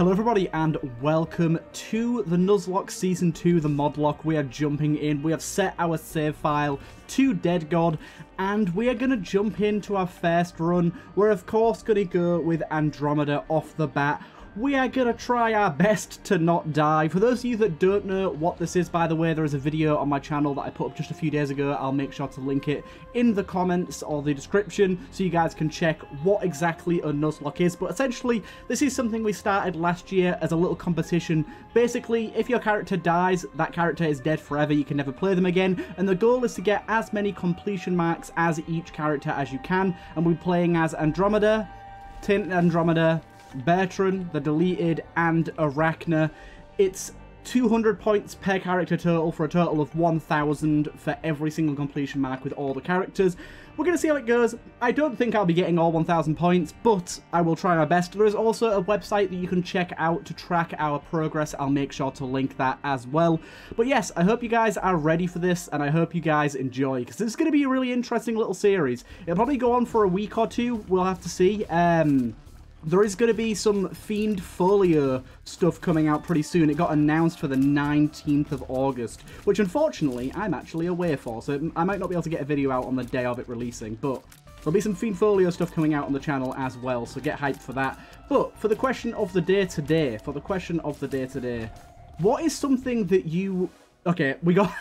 Hello everybody and welcome to the Nuzlocke Season 2, the Modlock. We are jumping in, we have set our save file to Dead God and we are going to jump into our first run. We're of course going to go with Andromeda off the bat. We are going to try our best to not die. For those of you that don't know what this is, by the way, there is a video on my channel that I put up just a few days ago. I'll make sure to link it in the comments or the description so you guys can check what exactly a Nuzlocke is. But essentially, this is something we started last year as a little competition. Basically, if your character dies, that character is dead forever. You can never play them again. And the goal is to get as many completion marks as each character as you can. And we're playing as Andromeda, Tainted Andromeda, Bertrand, The Deleted, and Arachna. It's 200 points per character total for a total of 1,000 for every single completion mark with all the characters. We're going to see how it goes. I don't think I'll be getting all 1,000 points, but I will try my best. There is also a website that you can check out to track our progress. I'll make sure to link that as well. But yes, I hope you guys are ready for this, and I hope you guys enjoy, because this is going to be a really interesting little series. It'll probably go on for a week or two. We'll have to see. There is going to be some Fiend Folio stuff coming out pretty soon. It got announced for the 19th of August, which unfortunately I'm actually away for, so I might not be able to get a video out on the day of it releasing, but there'll be some Fiend Folio stuff coming out on the channel as well, so get hyped for that. But for the question of the day today, what is something that you... Okay, we got...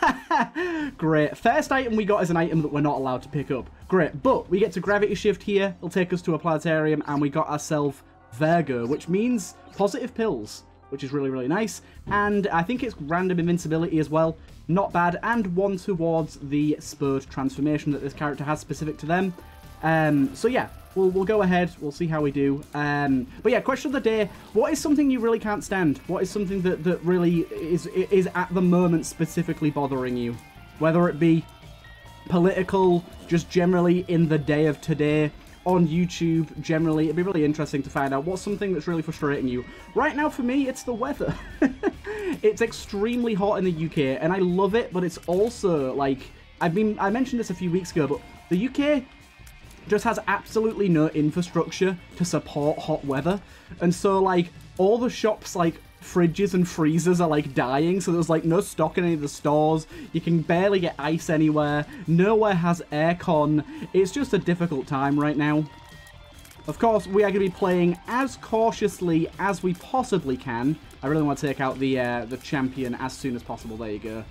Great. First item we got is an item that we're not allowed to pick up. Great. But we get to gravity shift here. It'll take us to a planetarium, and we got ourselves Virgo, which means positive pills, which is really, really nice. And I think it's random invincibility as well. Not bad. And one towards the spurred transformation that this character has specific to them. So yeah, we'll go ahead. We'll see how we do. But yeah, question of the day. What is something you really can't stand? What is something that really is at the moment specifically bothering you? Whether it be political, just generally in the day of today, on YouTube, generally. It'd be really interesting to find out what's something that's really frustrating you. Right now, for me, it's the weather. It's extremely hot in the UK, and I love it, but it's also, like... I mentioned this a few weeks ago, but the UK... just has absolutely no infrastructure to support hot weather, and so like all the shops, like fridges and freezers, are like dying, so there's like no stock in any of the stores. You can barely get ice anywhere. Nowhere has aircon. It's just a difficult time right now. Of course, we are going to be playing as cautiously as we possibly can. I really want to take out the champion as soon as possible. There you go.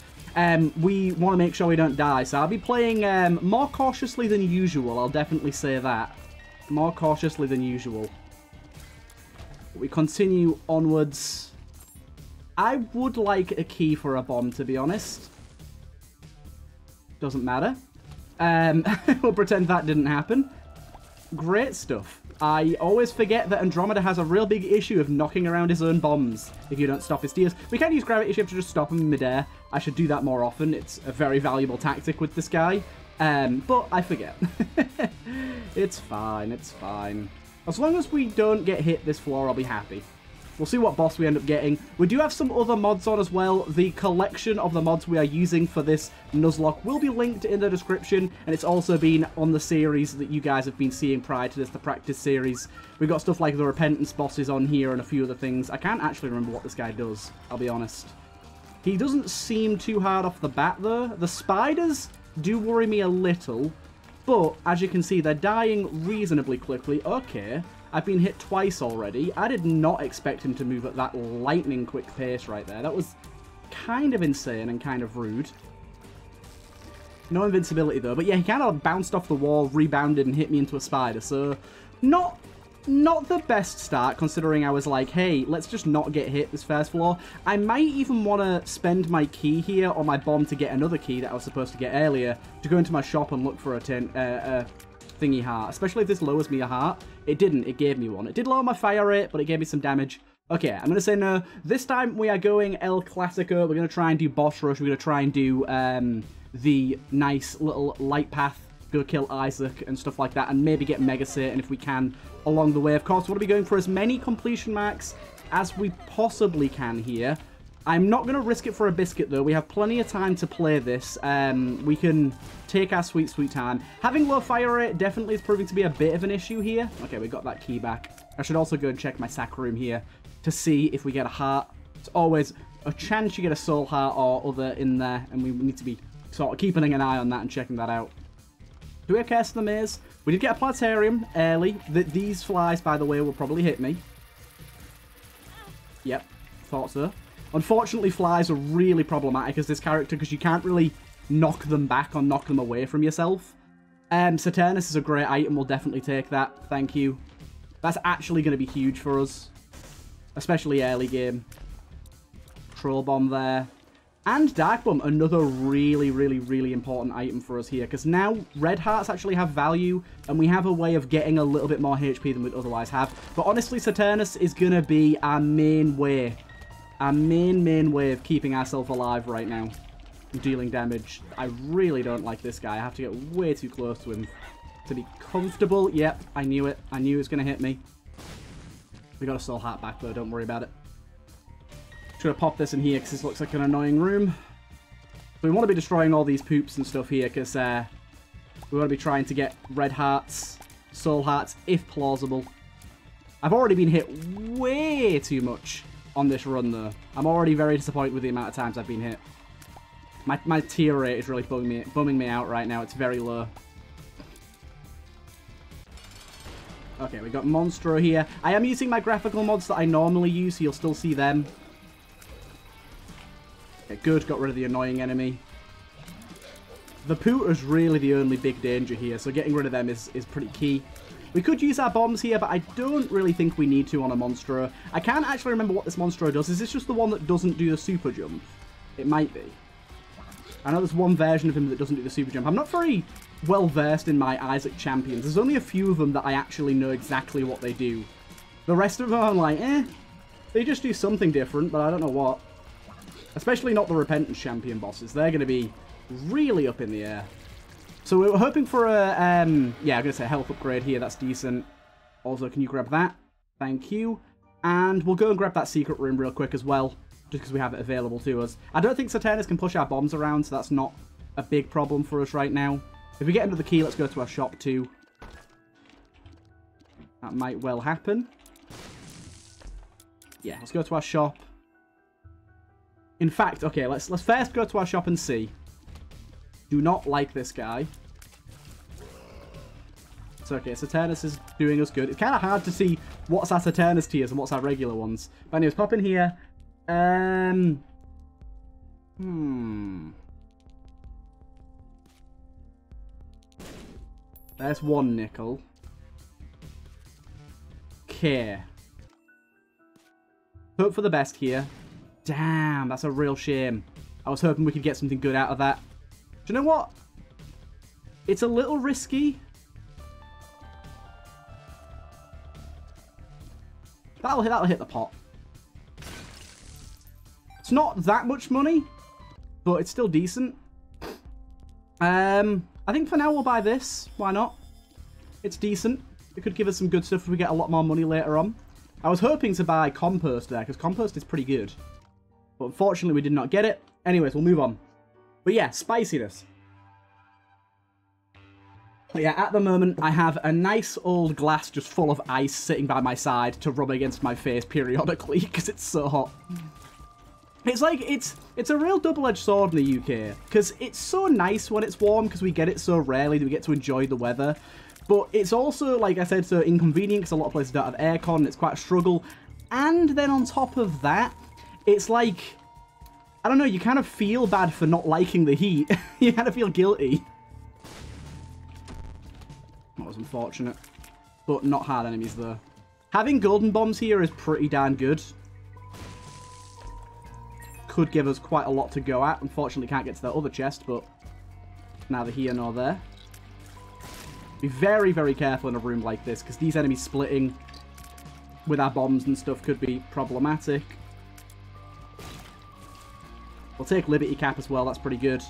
We want to make sure we don't die, so I'll be playing more cautiously than usual. I'll definitely say that. More cautiously than usual. We continue onwards. I would like a key for a bomb, to be honest. Doesn't matter. We'll pretend that didn't happen. Great stuff. I always forget that Andromeda has a real big issue of knocking around his own bombs if you don't stop his deers. We can use gravity shift to just stop him in midair. I should do that more often. It's a very valuable tactic with this guy. But I forget. It's fine, it's fine. As long as we don't get hit this floor, I'll be happy. We'll see what boss we end up getting. We do have some other mods on as well. The collection of the mods we are using for this Nuzlocke will be linked in the description, and it's also been on the series that you guys have been seeing prior to this, the practice series. We've got stuff like the Repentance bosses on here and a few other things. I can't actually remember what this guy does, I'll be honest. He doesn't seem too hard off the bat, though. The spiders do worry me a little, but as you can see, they're dying reasonably quickly. Okay. I've been hit twice already. I did not expect him to move at that lightning quick pace right there. That was kind of insane and kind of rude. No invincibility though. But yeah, he kind of bounced off the wall, rebounded and hit me into a spider. So not the best start, considering I was like, hey, let's just not get hit this first floor. I might even want to spend my key here or my bomb to get another key that I was supposed to get earlier to go into my shop and look for a thingy heart, especially if this lowers me a heart. It didn't, it gave me one. It did lower my fire rate, but it gave me some damage. Okay, I'm gonna say no. This time we are going El Clasico. We're gonna try and do boss rush. We're gonna try and do the nice little light path, go kill Isaac and stuff like that, and maybe get Mega Satan if we can along the way. Of course, we'll be going for as many completion marks as we possibly can here. I'm not going to risk it for a biscuit, though. We have plenty of time to play this. We can take our sweet, sweet time. Having low fire rate definitely is proving to be a bit of an issue here. Okay, we got that key back. I should also go and check my sack room here. to see if we get a heart. It's always a chance you get a soul heart or other in there, and we need to be sort of keeping an eye on that and checking that out. Do we have Curse of the Maze? We did get a Planetarium early. These flies, by the way, will probably hit me. Yep, thought so. Unfortunately, flies are really problematic as this character because you can't really knock them back or knock them away from yourself. Saturnus is a great item. We'll definitely take that. Thank you. That's actually going to be huge for us, especially early game. Troll Bomb there. And Dark Bum, another really, really, really important item for us here because now red hearts actually have value and we have a way of getting a little bit more HP than we'd otherwise have. But honestly, Saturnus is going to be our main way. Our main way of keeping ourselves alive right now. Dealing damage. I really don't like this guy. I have to get way too close to him to be comfortable. Yep, I knew it. I knew he was going to hit me. We got a soul heart back though. Don't worry about it. Just going to pop this in here because this looks like an annoying room. We want to be destroying all these poops and stuff here because we want to be trying to get red hearts, soul hearts, if plausible. I've already been hit way too much on this run though. I'm already very disappointed with the amount of times I've been hit. My tier rate is really bumming me out right now. It's very low. Okay, we got Monstro here. I am using my graphical mods that I normally use, so you'll still see them. Okay, good. Got rid of the annoying enemy. The Pooter's really the only big danger here, so getting rid of them is pretty key. We could use our bombs here, but I don't really think we need to on a Monstro. I can't actually remember what this Monstro does. Is this just the one that doesn't do the super jump? It might be. I know there's one version of him that doesn't do the super jump. I'm not very well versed in my Isaac champions. There's only a few of them that I actually know exactly what they do. The rest of them, I'm like, eh. They just do something different, but I don't know what. Especially not the Repentance champion bosses. They're going to be really up in the air. So we were hoping for a, yeah, I'm going to say health upgrade here. That's decent. Also, can you grab that? Thank you. And we'll go and grab that secret room real quick as well, just because we have it available to us. I don't think Saturnus can push our bombs around, so that's not a big problem for us right now. If we get another key, let's go to our shop too. That might well happen. Yeah, let's go to our shop. In fact, okay, let's first go to our shop and see. Do not like this guy. It's okay, Saturnus is doing us good. It's kind of hard to see what's our Saturnus tiers and what's our regular ones. But anyways, pop in here. There's one nickel. Okay. Hope for the best here. Damn, that's a real shame. I was hoping we could get something good out of that. Do you know what? It's a little risky. That'll hit the pot. It's not that much money, but it's still decent. I think for now we'll buy this. Why not? It's decent. It could give us some good stuff if we get a lot more money later on. I was hoping to buy compost there, because compost is pretty good. But unfortunately, we did not get it. Anyways, we'll move on. But yeah, spiciness. But yeah, at the moment, I have a nice old glass just full of ice sitting by my side to rub against my face periodically, because it's so hot. It's like, it's a real double-edged sword in the UK, because it's so nice when it's warm, because we get it so rarely that we get to enjoy the weather. But it's also, like I said, so inconvenient, because a lot of places don't have aircon, it's quite a struggle. And then on top of that, it's like, I don't know, you kind of feel bad for not liking the heat. You kind of feel guilty. That was unfortunate, but not hard enemies, though. Having golden bombs here is pretty darn good. Could give us quite a lot to go at. Unfortunately, can't get to that other chest, but neither here nor there. Be very, very careful in a room like this, because these enemies splitting with our bombs and stuff could be problematic. We'll take Liberty Cap as well. That's pretty good.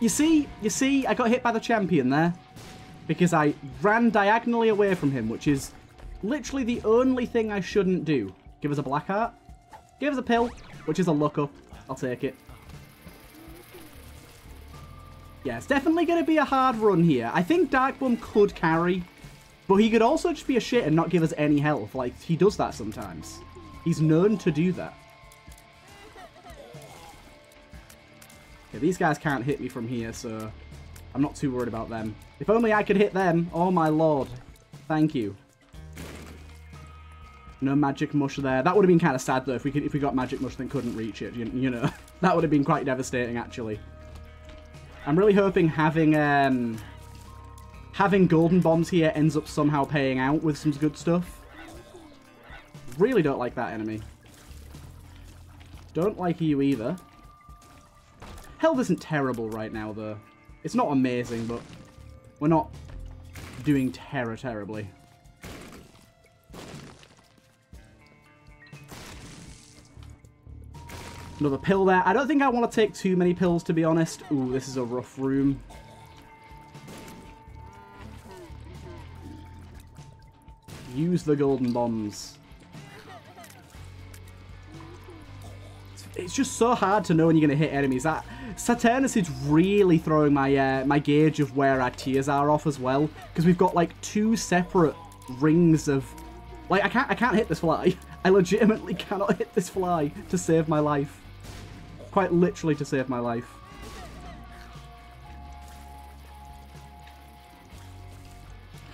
You see, I got hit by the champion there, because I ran diagonally away from him, which is literally the only thing I shouldn't do. Give us a black heart. Give us a pill, which is a look up. I'll take it. Yeah, it's definitely going to be a hard run here. I think Dark Bum could carry, but he could also just be a shit and not give us any health. Like, he does that sometimes. He's known to do that. Okay, these guys can't hit me from here, so I'm not too worried about them. If only I could hit them. Oh, my lord. Thank you. No magic mush there. That would have been kind of sad, though, if we got magic mush then couldn't reach it, you know. That would have been quite devastating, actually. I'm really hoping having golden bombs here ends up somehow paying out with some good stuff. Really don't like that enemy. Don't like you either. Health isn't terrible right now, though. It's not amazing, but we're not doing terribly. Another pill there. I don't think I want to take too many pills, to be honest. Ooh, this is a rough room. Use the golden bombs. It's just so hard to know when you're going to hit enemies. That Saturnus is really throwing my my gauge of where our tiers are off as well, because we've got like two separate rings of like I can't hit this fly. I legitimately cannot hit this fly to save my life. Quite literally to save my life.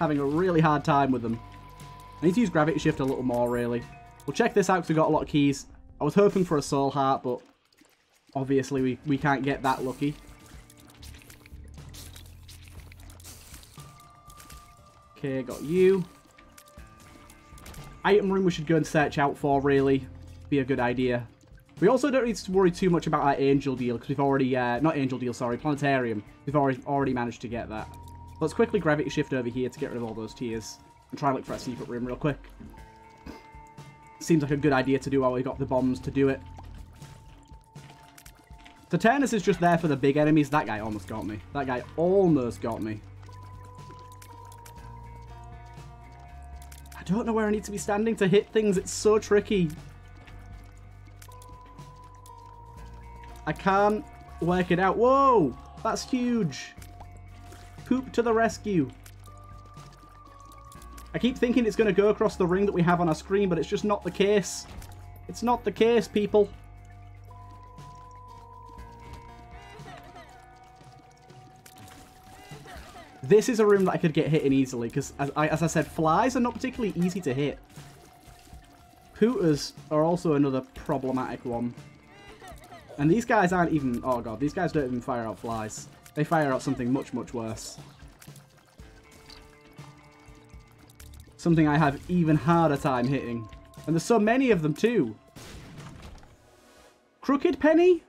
Having a really hard time with them. I need to use Gravity Shift a little more, really. We'll check this out because we got a lot of keys. I was hoping for a soul heart, but obviously we can't get that lucky. Okay, got you. Item room we should go and search out for, really. Be a good idea. We also don't need to worry too much about our angel deal, because we've already, not angel deal, sorry, planetarium. We've already managed to get that. Let's quickly Gravity Shift over here to get rid of all those tiers and try and look for our secret room real quick. Seems like a good idea to do while we got the bombs to do it. Saturnus is just there for the big enemies. That guy almost got me. That guy almost got me. I don't know where I need to be standing to hit things. It's so tricky. I can't work it out. Whoa! That's huge. Poop to the rescue. I keep thinking it's going to go across the ring that we have on our screen, but it's just not the case. It's not the case, people. This is a room that I could get hit in easily, because, as I said, flies are not particularly easy to hit. Pooters are also another problematic one. And these guys aren't even... Oh, God. These guys don't even fire out flies. They fire out something much, much worse. Something I have even harder time hitting. And there's so many of them too. Crooked Penny?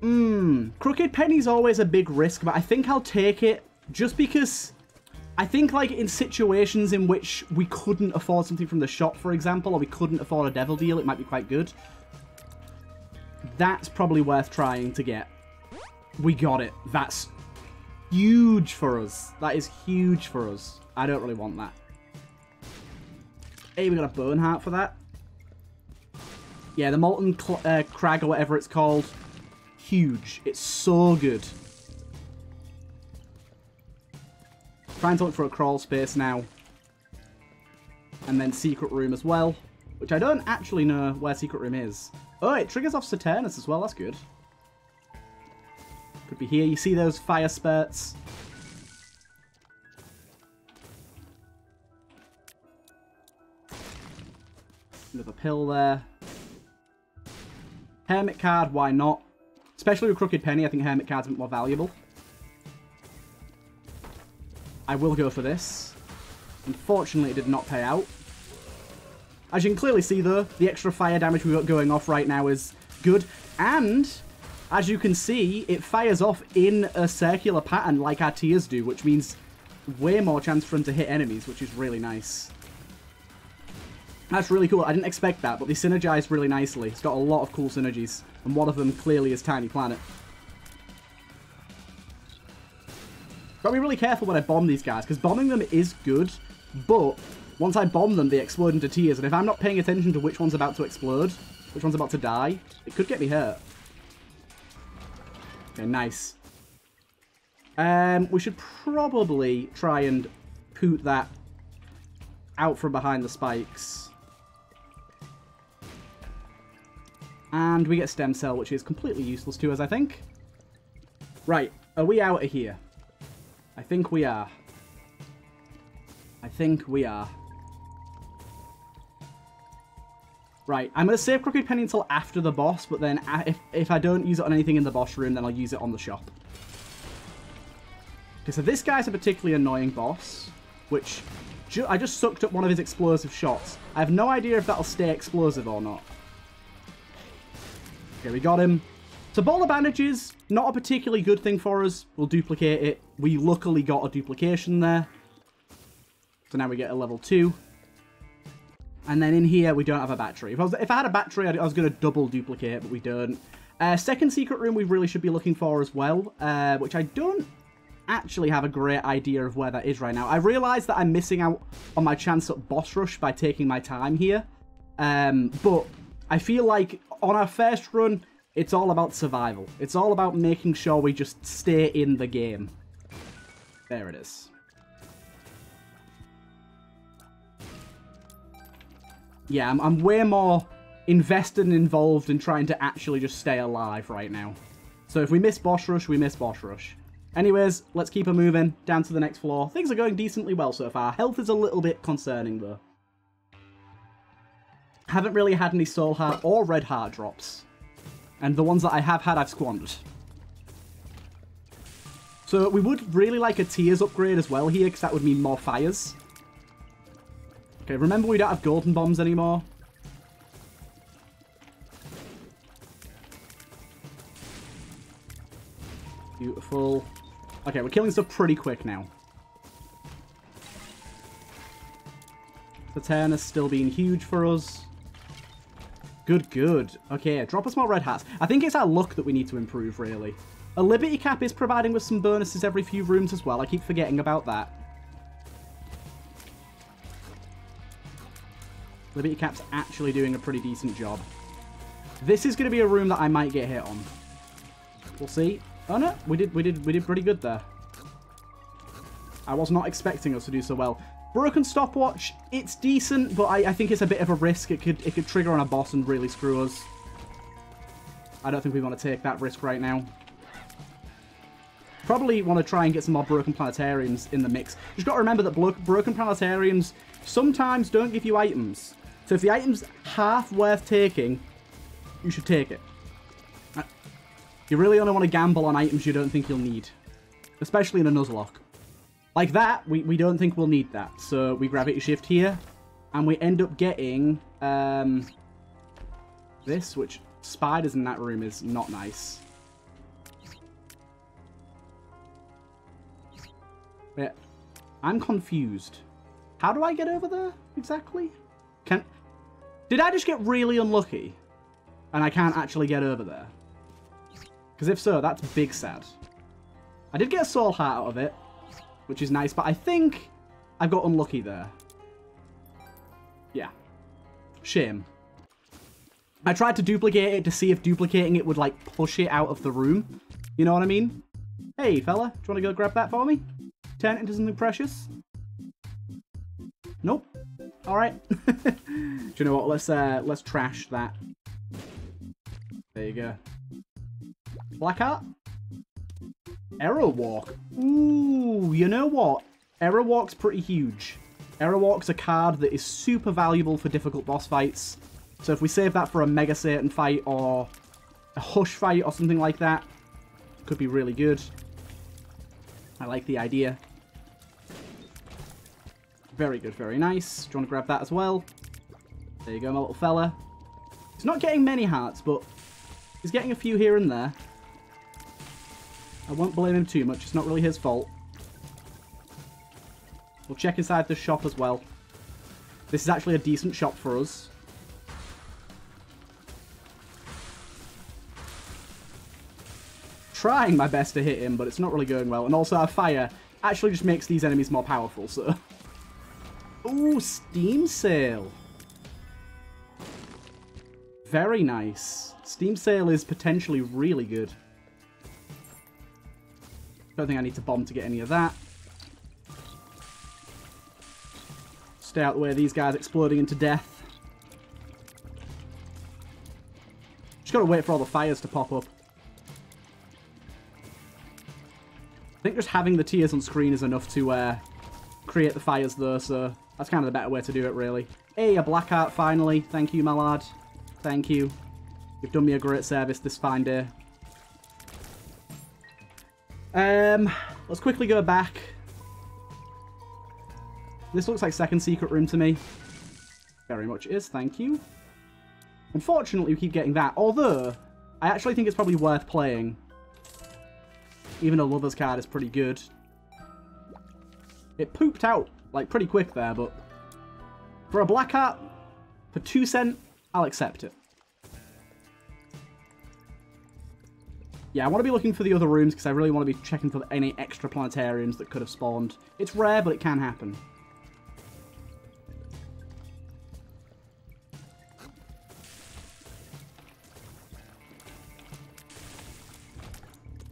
Crooked Penny's always a big risk, but I think I'll take it just because I think like in situations in which we couldn't afford something from the shop, for example, or we couldn't afford a devil deal, it might be quite good. That's probably worth trying to get. We got it. That's huge for us. That is huge for us. I don't really want that. Hey, we got a bone heart for that. Yeah, the molten crag or whatever it's called. Huge. It's so good. Trying to look for a crawl space now. And then secret room as well. Which I don't actually know where secret room is. Oh, it triggers off Saturnus as well. That's good. Could be here. You see those fire spurts? Another pill there. Hermit card, why not? Especially with Crooked Penny, I think hermit cards are more valuable. I will go for this. Unfortunately, it did not pay out. As you can clearly see, though, the extra fire damage we've got going off right now is good. And, as you can see, it fires off in a circular pattern like our tiers do, which means way more chance for them to hit enemies, which is really nice. That's really cool. I didn't expect that, but they synergize really nicely. It's got a lot of cool synergies, and one of them clearly is Tiny Planet. Got to be really careful when I bomb these guys, because bombing them is good, but once I bomb them, they explode into tiers, and if I'm not paying attention to which one's about to explode, which one's about to die, it could get me hurt. Okay, nice. We should probably try and poot that out from behind the spikes. And we get Stem Cell, which is completely useless to us, I think. Right, are we out of here? I think we are. I think we are. Right, I'm going to save Crooked Penny until after the boss, but then if I don't use it on anything in the boss room, then I'll use it on the shop. Okay, so this guy's a particularly annoying boss, which I just sucked up one of his explosive shots. I have no idea if that'll stay explosive or not. Okay, we got him. So Ball of Bandages, not a particularly good thing for us. We'll duplicate it. We luckily got a duplication there. So now we get a level 2. And then in here, we don't have a battery. If I had a battery, I was going to double duplicate, but we don't. Second secret room we really should be looking for as well, which I don't actually have a great idea of where that is right now. I realise that I'm missing out on my chance at boss rush by taking my time here. But I feel like on our first run, it's all about survival. It's all about making sure we just stay in the game. There it is. Yeah, I'm way more invested and involved in trying to actually just stay alive right now. So if we miss boss rush, we miss boss rush. Anyways, let's keep her moving down to the next floor. Things are going decently well so far. Health is a little bit concerning though. Haven't really had any soul heart or red heart drops. And the ones that I have had, I've squandered. So we would really like a tears upgrade as well here, because that would mean more fires. Okay, remember we don't have golden bombs anymore. Beautiful. Okay, we're killing stuff pretty quick now. Saturnus still being huge for us. Good, good. Okay, drop us more red hats. I think it's our luck that we need to improve, really. A Liberty Cap is providing with some bonuses every few rooms as well. I keep forgetting about that. Liberty Cap's actually doing a pretty decent job. This is going to be a room that I might get hit on. We'll see. Oh no, we did pretty good there. I was not expecting us to do so well. Broken Stopwatch, it's decent, but I think it's a bit of a risk. It could trigger on a boss and really screw us. I don't think we want to take that risk right now. Probably want to try and get some more Broken Planetariums in the mix. Just got to remember that Broken Planetariums sometimes don't give you items. So if the item's half worth taking, you should take it. You really only want to gamble on items you don't think you'll need. Especially in a Nuzlocke. Like that, we don't think we'll need that. So we gravity shift here, and we end up getting this, which spiders in that room is not nice. But I'm confused. How do I get over there exactly? Did I just get really unlucky, and I can't actually get over there? Because if so, that's big sad. I did get a soul heart out of it, which is nice, but I think I've got unlucky there. Yeah. Shame. I tried to duplicate it to see if duplicating it would, like, push it out of the room. You know what I mean? Hey, fella, do you want to go grab that for me? Turn it into something precious? Nope. All right. Do you know what? Let's trash that. There you go. Black heart? Error Walk. Ooh, you know what? Error Walk's pretty huge. Error Walk's a card that is super valuable for difficult boss fights. So if we save that for a Mega Satan fight or a Hush fight or something like that, could be really good. I like the idea. Very good, very nice. Do you want to grab that as well? There you go, my little fella. He's not getting many hearts, but he's getting a few here and there. I won't blame him too much. It's not really his fault. We'll check inside the shop as well. This is actually a decent shop for us. Trying my best to hit him, but it's not really going well. And also our fire actually just makes these enemies more powerful, so... Ooh, Steam Sail. Very nice. Steam Sail is potentially really good. Don't think I need to bomb to get any of that. Stay out the way of these guys exploding into death. Just gotta wait for all the fires to pop up. I think just having the tiers on screen is enough to create the fires though, so that's kind of the better way to do it, really. Hey, a black heart finally. Thank you, my lad. Thank you. You've done me a great service this fine day. Let's quickly go back. This looks like second secret room to me. Very much is, thank you. Unfortunately, we keep getting that, although I actually think it's probably worth playing. Even a Lover's card is pretty good. It pooped out, like, pretty quick there, but for a black hat, for 2 cents, I'll accept it. Yeah, I want to be looking for the other rooms because I really want to be checking for any extra planetariums that could have spawned. It's rare, but it can happen.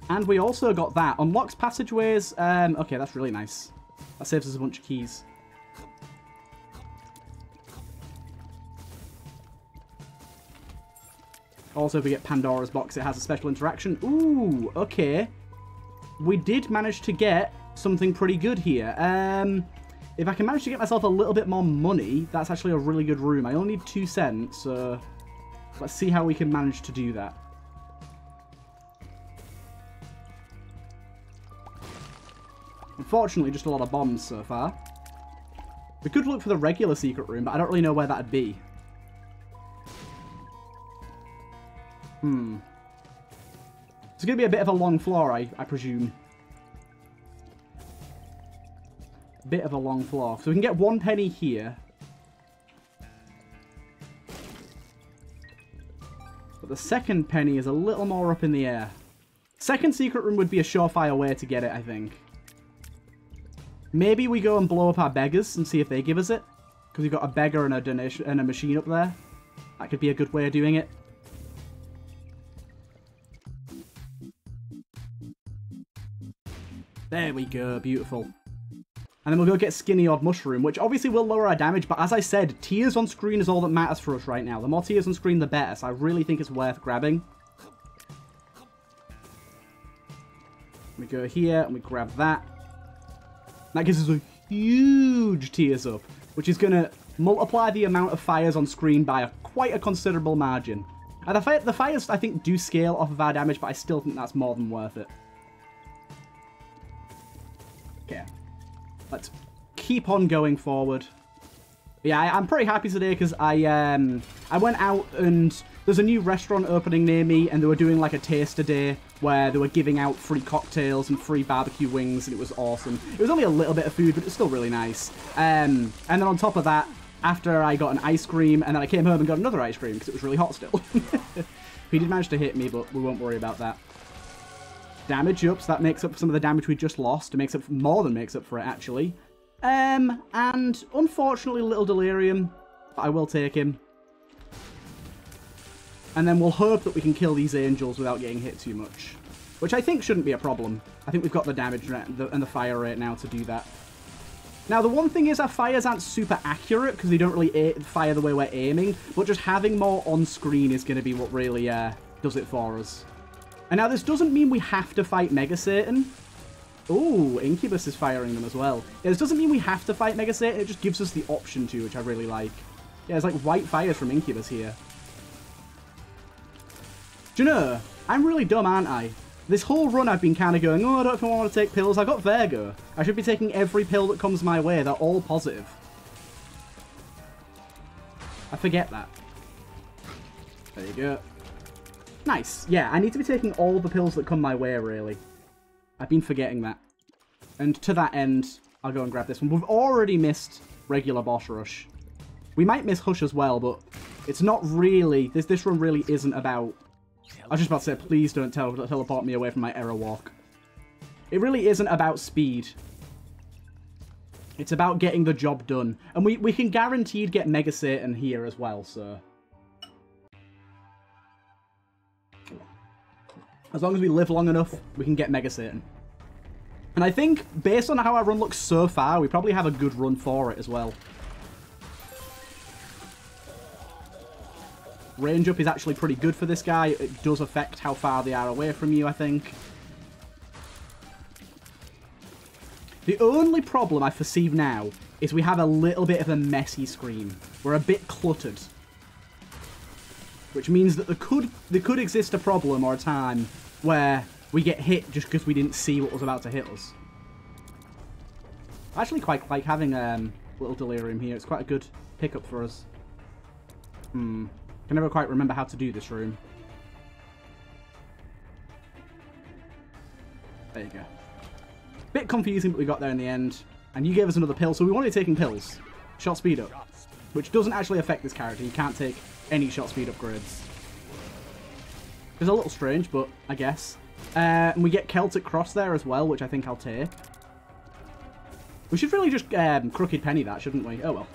And we also got that. Unlocks passageways. Okay, that's really nice. That saves us a bunch of keys. Also, if we get Pandora's Box, it has a special interaction. Ooh, okay. We did manage to get something pretty good here. If I can manage to get myself a little bit more money, that's actually a really good room. I only need 2 cents, so let's see how we can manage to do that. Unfortunately, just a lot of bombs so far. We could look for the regular secret room, but I don't really know where that'd be. It's going to be a bit of a long floor, I presume. Bit of a long floor. So we can get 1 penny here. But the 2nd penny is a little more up in the air. 2nd secret room would be a surefire way to get it, I think. Maybe we go and blow up our beggars and see if they give us it. Because we've got a beggar and a donation and a machine up there. That could be a good way of doing it. There we go, beautiful. And then we'll go get Skinny Odd Mushroom, which obviously will lower our damage, but as I said, tiers on screen is all that matters for us right now. The more tiers on screen, the better, so I really think it's worth grabbing. We go here, and we grab that. That gives us a huge tiers up, which is going to multiply the amount of fires on screen by quite a considerable margin. And the fires, I think, do scale off of our damage, but I still think that's more than worth it. Okay, let's keep on going forward. Yeah, I'm pretty happy today because I went out and there's a new restaurant opening near me and they were doing like a taster day where they were giving out free cocktails and free barbecue wings and it was awesome. It was only a little bit of food, but it's still really nice. And then on top of that, after I got an ice cream and then I came home and got another ice cream because it was really hot still. He did manage to hit me, but we won't worry about that. Damage up, so that makes up for some of the damage we just lost. It makes up for, more than makes up for it, actually. And unfortunately, little Delirium, but I will take him. And then we'll hope that we can kill these angels without getting hit too much, which I think shouldn't be a problem. I think we've got the damage and the fire rate now to do that. Now, the one thing is our fires aren't super accurate because they don't really fire the way we're aiming, but just having more on screen is going to be what really does it for us. And now this doesn't mean we have to fight Mega Satan. Ooh, Incubus is firing them as well. Yeah, this doesn't mean we have to fight Mega Satan. It just gives us the option to, which I really like. Yeah, there's like white fires from Incubus here. Do you know, I'm really dumb, aren't I? This whole run I've been kind of going, oh, I don't know if I want to take pills. I got Virgo. I should be taking every pill that comes my way. They're all positive. I forget that. There you go. Nice. Yeah, I need to be taking all the pills that come my way, really. I've been forgetting that. And to that end, I'll go and grab this one. We've already missed regular boss rush. We might miss Hush as well, but it's not really... This run really isn't about... I was just about to say, please don't teleport me away from my error walk. It really isn't about speed. It's about getting the job done. And we can guaranteed get Mega Satan here as well, so... As long as we live long enough, we can get Mega Satan. And I think, based on how our run looks so far, we probably have a good run for it as well. Range up is actually pretty good for this guy. It does affect how far they are away from you, I think. The only problem I perceive now is we have a little bit of a messy screen. We're a bit cluttered. Which means that there could exist a problem or a time where we get hit just because we didn't see what was about to hit us. I actually quite like having a little delirium here. It's quite a good pickup for us. Can never quite remember how to do this room. There you go. Bit confusing, but we got there in the end. And you gave us another pill, so we wanted taking pills. Shot speed up, which doesn't actually affect this character. You can't take any shot speed upgrades. It's a little strange, but I guess. And we get Celtic Cross there as well, which I think I'll take. We should really just Crooked Penny that, shouldn't we? Oh, well.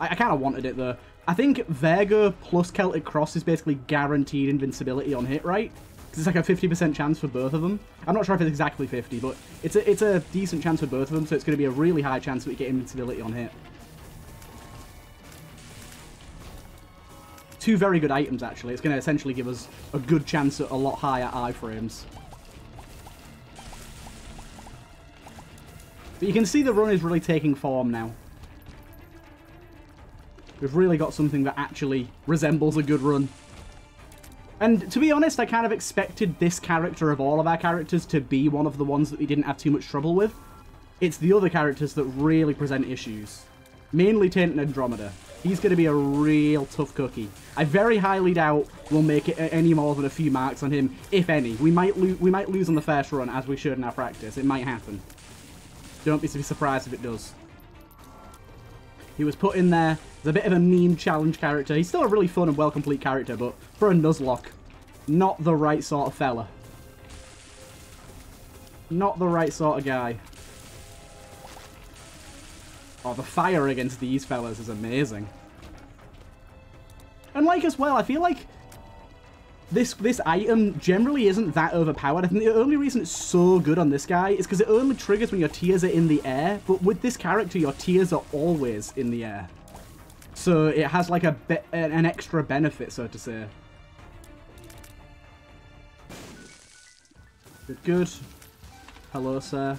I kind of wanted it, though. I think Virgo plus Celtic Cross is basically guaranteed invincibility on hit, right? Because it's like a 50% chance for both of them. I'm not sure if it's exactly 50, but it's a decent chance for both of them, so it's going to be a really high chance that we get invincibility on hit. Two very good items, actually. It's going to essentially give us a good chance at a lot higher iframes. But you can see the run is really taking form now. We've really got something that actually resembles a good run. And to be honest, I kind of expected this character of all of our characters to be one of the ones that we didn't have too much trouble with. It's the other characters that really present issues. Mainly Taint and Andromeda. He's going to be a real tough cookie. I very highly doubt we'll make it any more than a few marks on him, if any. We might lose on the first run, as we should in our practice. It might happen. Don't be surprised if it does. He was put in there. He's a bit of a meme challenge character. He's still a really fun and well-complete character, but for a Nuzlocke, not the right sort of fella. Not the right sort of guy. Oh, the fire against these fellas is amazing. And like as well, I feel like this item generally isn't that overpowered. I think the only reason it's so good on this guy is because it only triggers when your tiers are in the air. But with this character, your tiers are always in the air. So it has like an extra benefit, so to say. Good, good. Hello, sir.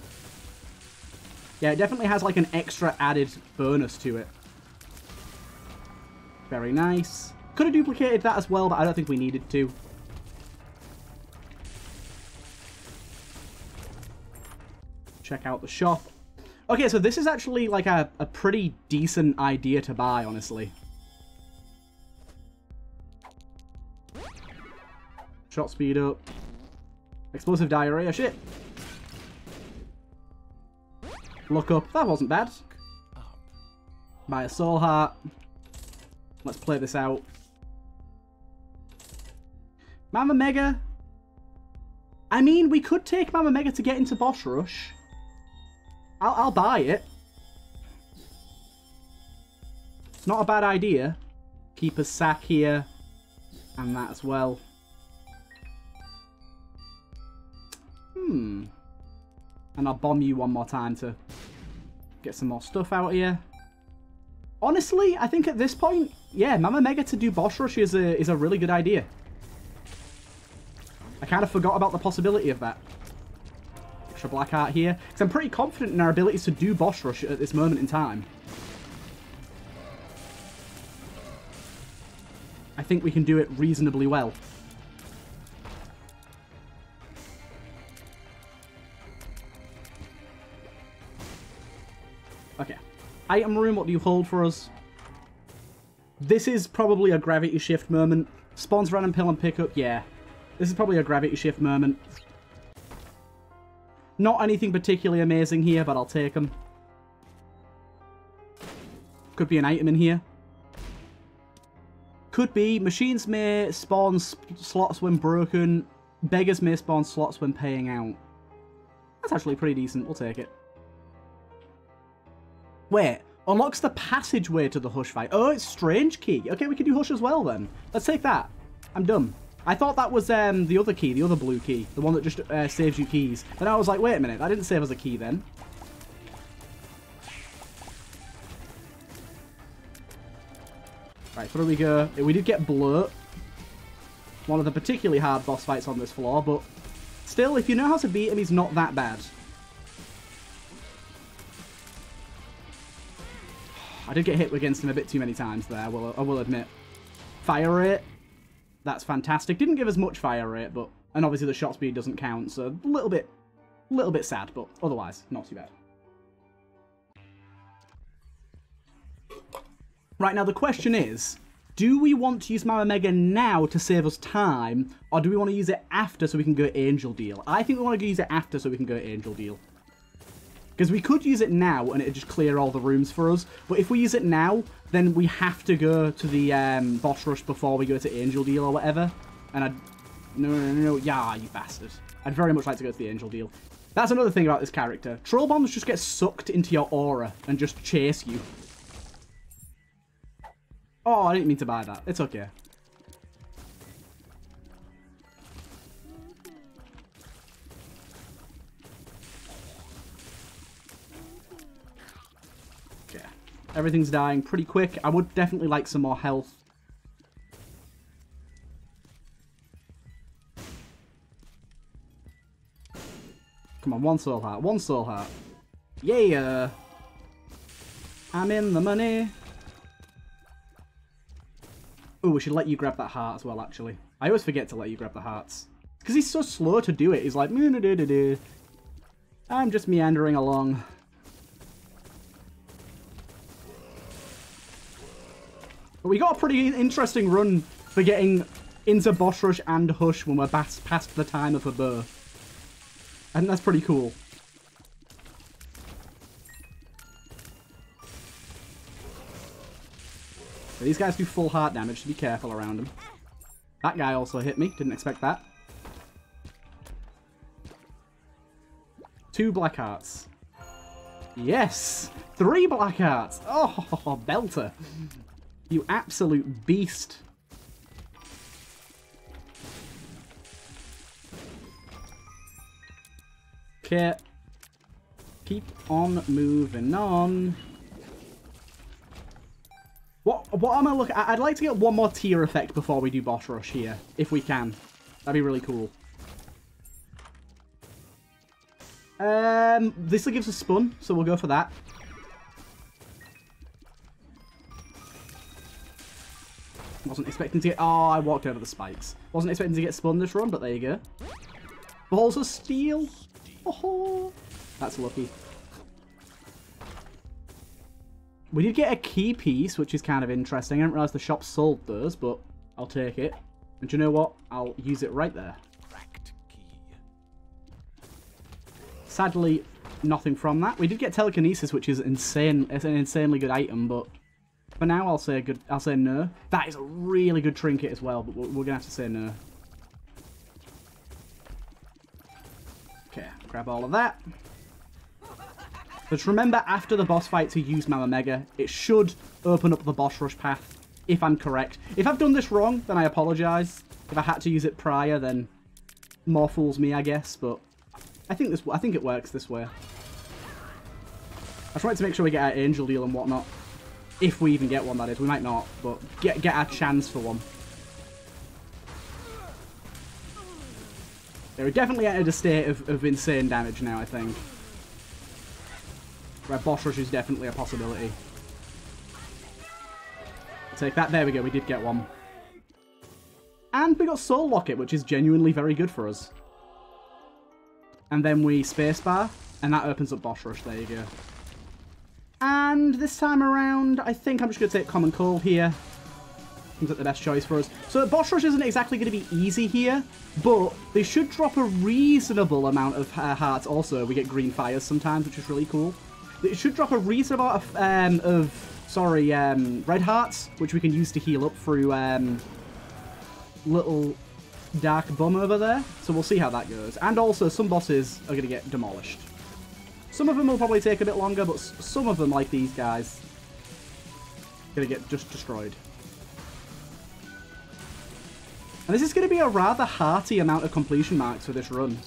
Yeah, it definitely has like an extra added bonus to it. Very nice. Could have duplicated that as well, but I don't think we needed to. Check out the shop. Okay, so this is actually like a pretty decent idea to buy, honestly. Shot speed up. Explosive diarrhea, shit. Look up. That wasn't bad. Buy a soul heart. Let's play this out. Mama Mega. I mean, we could take Mama Mega to get into boss rush. I'll buy it. It's not a bad idea. Keep a sack here. And that as well. And I'll bomb you one more time to get some more stuff out here. Honestly, I think at this point, yeah, Mama Mega to do boss rush is a really good idea. I kind of forgot about the possibility of that. Extra black heart here. Because I'm pretty confident in our abilities to do boss rush at this moment in time. I think we can do it reasonably well. Item room, what do you hold for us? This is probably a gravity shift moment. Spawns random pill and pickup, yeah. This is probably a gravity shift moment. Not anything particularly amazing here, but I'll take them. Could be an item in here. Could be. Machines may spawn slots when broken. Beggars may spawn slots when paying out. That's actually pretty decent. We'll take it. Wait, unlocks the passageway to the Hush fight. Oh, it's strange key. Okay, we can do Hush as well then. Let's take that. I'm dumb. I thought that was the other key, the other blue key, the one that just saves you keys. Then I was like, wait a minute, that didn't save us a key then. Right, so there we go. We did get Blurt. One of the particularly hard boss fights on this floor, but still, if you know how to beat him, he's not that bad. I did get hit against him a bit too many times there, I will admit. Fire rate. That's fantastic. Didn't give us much fire rate, but... And obviously the shot speed doesn't count, so a little bit sad, but otherwise, not too bad. Right, now the question is, do we want to use Mama Mega now to save us time, or do we want to use it after so we can go Angel Deal? I think we want to use it after so we can go Angel Deal. Because we could use it now and it'd just clear all the rooms for us, but if we use it now, then we have to go to the boss rush before we go to Angel Deal or whatever. And I'd... No, yeah, you bastards. I'd very much like to go to the Angel Deal. That's another thing about this character. Troll bombs just get sucked into your aura and just chase you. Oh, I didn't mean to buy that. It's okay. Okay. Everything's dying pretty quick. I would definitely like some more health. Come on, one soul heart. One soul heart. Yeah! I'm in the money. Ooh, we should let you grab that heart as well, actually. I always forget to let you grab the hearts. Because he's so slow to do it. He's like, "Meh-da-da-da-da." I'm just meandering along. But we got a pretty interesting run for getting into boss rush and hush when we're past the time of a bow. I think that's pretty cool. So these guys do full heart damage, so be careful around them. That guy also hit me. Didn't expect that. 2 black hearts. Yes! 3 black hearts! Oh, belter. You absolute beast. Okay. Keep on moving on. What am I looking at? I'd like to get one more tier effect before we do boss rush here, if we can. That'd be really cool. This gives us spun, so we'll go for that. Wasn't expecting to get... Oh, I walked over the spikes. Wasn't expecting to get spun this run, but there you go. Balls of Steel. Oh, that's lucky. We did get a key piece, which is kind of interesting. I didn't realise the shop sold those, but I'll take it. And do you know what? I'll use it right there. Cracked key. Sadly, nothing from that. We did get telekinesis, which is insane. It's an insanely good item, but for now, I'll say good. I'll say no. That is a really good trinket as well, but we're gonna have to say no. Okay, grab all of that. But remember, after the boss fight to use Mama Mega, it should open up the boss rush path, if I'm correct. If I've done this wrong, then I apologise. If I had to use it prior, then more fools me, I guess. But I think it works this way. I tried to make sure we get our Angel Deal and whatnot. If we even get one, that is. We might not, but get our chance for one. Yeah, we definitely entered a state of insane damage now, I think. Where boss rush is definitely a possibility. Take that. There we go. We did get one. And we got Soul Locket, which is genuinely very good for us. And then we spacebar, and that opens up boss rush. There you go. And this time around, I think I'm just going to take Common Cold here. Seems like the best choice for us. So boss rush isn't exactly going to be easy here, but they should drop a reasonable amount of hearts also. We get green fires sometimes, which is really cool. It should drop a reasonable amount of red hearts, which we can use to heal up through little Dark Bum over there. So we'll see how that goes. And also, some bosses are going to get demolished. Some of them will probably take a bit longer, but some of them, like these guys, are going to get just destroyed. And this is going to be a rather hearty amount of completion marks for this run.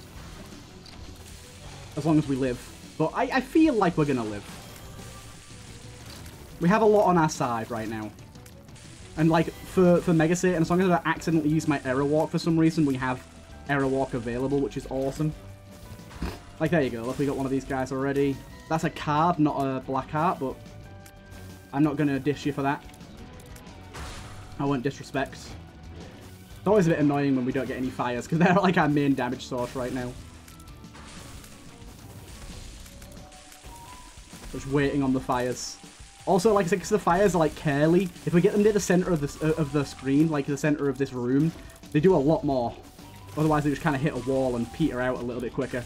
As long as we live. But I feel like we're going to live. We have a lot on our side right now. And like, for Mega Satan, as long as I don't accidentally use my error walk for some reason, we have error walk available, which is awesome. Like, there you go. Look, we got one of these guys already. That's a card, not a black heart, but I'm not going to dish you for that. I won't disrespect. It's always a bit annoying when we don't get any fires, because they're like our main damage source right now. Just waiting on the fires. Also, like I said, because the fires are like curly, if we get them near the center of this of the screen, like the center of this room, they do a lot more. Otherwise, they just kind of hit a wall and peter out a little bit quicker.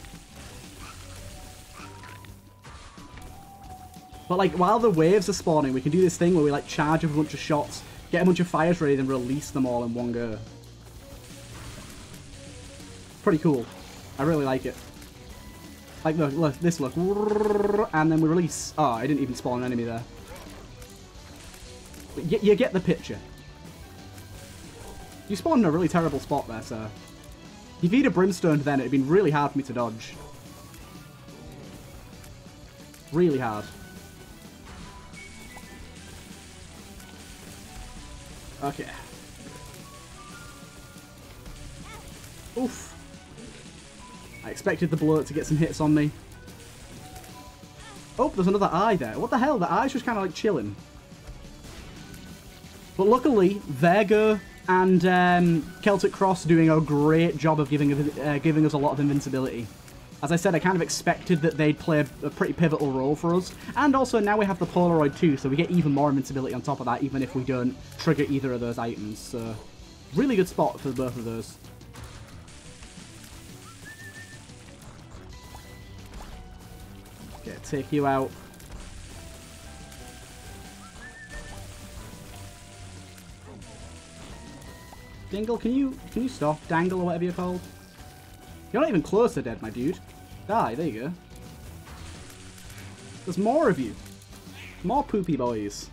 But like, while the waves are spawning, we can do this thing where we like charge a bunch of shots, get a bunch of fires ready, then release them all in one go. Pretty cool. I really like it. Like, look, this look. And then we release. Oh, I didn't even spawn an enemy there. You get the picture. You spawned in a really terrible spot there, sir. If you'd have brimstoned then, it'd been really hard for me to dodge. Really hard. Okay. Oof. I expected the bloat to get some hits on me. Oh, there's another eye there. What the hell? The eye's just kind of like chilling. But luckily, Virgo and Celtic Cross doing a great job of giving us a lot of invincibility. As I said, I kind of expected that they'd play a pretty pivotal role for us. And also now we have the Polaroid too, so we get even more invincibility on top of that, even if we don't trigger either of those items. So, really good spot for both of those. Okay, take you out. Dingle, can you stop? Dangle or whatever you're called? You're not even close to dead, my dude. Die, there you go. There's more of you. More poopy boys.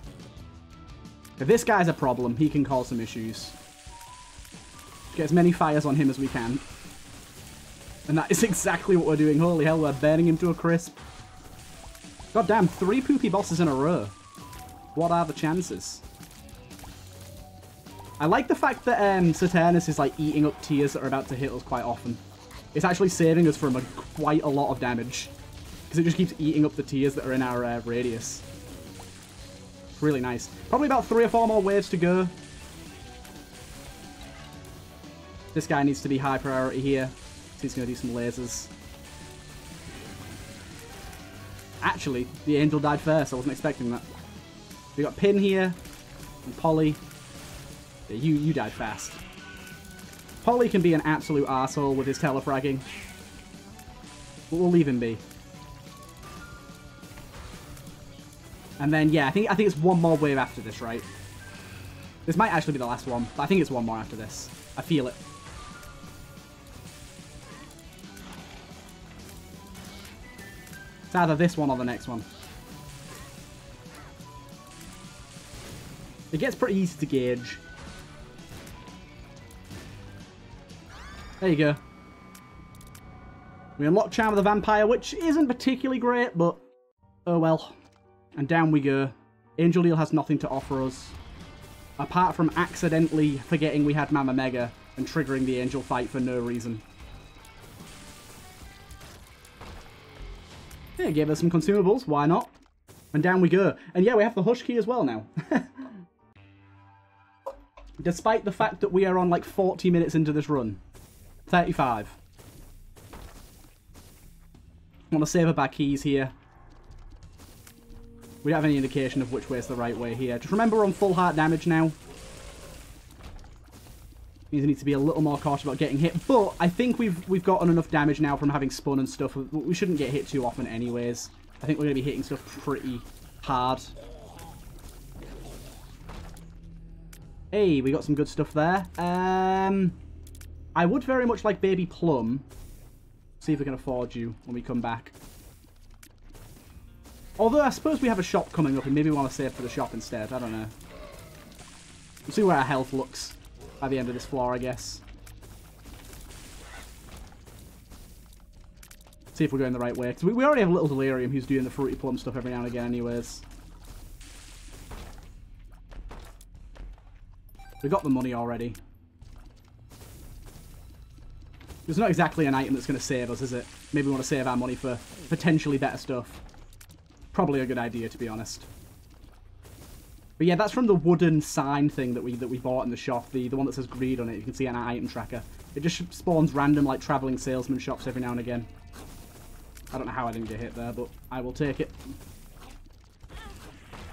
If this guy's a problem, he can cause some issues. Get as many fires on him as we can. And that is exactly what we're doing. Holy hell, we're burning him to a crisp. God damn, 3 poopy bosses in a row. What are the chances? I like the fact that Saturnus is like eating up tiers that are about to hit us quite often. It's actually saving us from quite a lot of damage. Because it just keeps eating up the tiers that are in our radius. It's really nice. Probably about 3 or 4 more waves to go. This guy needs to be high priority here. So he's going to do some lasers. Actually, the angel died first. I wasn't expecting that. We got Pin here. And Polly. Yeah, you died fast. Polly can be an absolute arsehole with his telefragging. But we'll leave him be. And then, yeah, I think it's one more wave after this, right? This might actually be the last one, but I think it's one more after this. I feel it. It's either this one or the next one. It gets pretty easy to gauge. There you go. We unlock Charm of the Vampire, which isn't particularly great, but oh well. And down we go. Angel Deal has nothing to offer us, apart from accidentally forgetting we had Mama Mega and triggering the angel fight for no reason. Yeah, gave us some consumables, why not? And down we go. And yeah, we have the Hush key as well now. Despite the fact that we are on like 40 minutes into this run. 35. I want to save up our keys here. We don't have any indication of which way is the right way here. Just remember we're on full heart damage now. Means we need to be a little more cautious about getting hit. But I think we've gotten enough damage now from having spun and stuff. We shouldn't get hit too often anyways. I think we're going to be hitting stuff pretty hard. Hey, we got some good stuff there. I would very much like Baby Plum. See if we can afford you when we come back. Although I suppose we have a shop coming up and maybe we want to save for the shop instead. I don't know. We'll see where our health looks. by the end of this floor, I guess. See if we're going the right way. Because we already have little Delirium who's doing the Fruity Plum stuff every now and again anyways. We got the money already. It's not exactly an item that's going to save us, is it? Maybe we want to save our money for potentially better stuff. Probably a good idea, to be honest. But yeah, that's from the wooden sign thing that we bought in the shop. The one that says greed on it. You can see on our item tracker. It just spawns random, like, traveling salesman shops every now and again. I don't know how I didn't get hit there, but I will take it.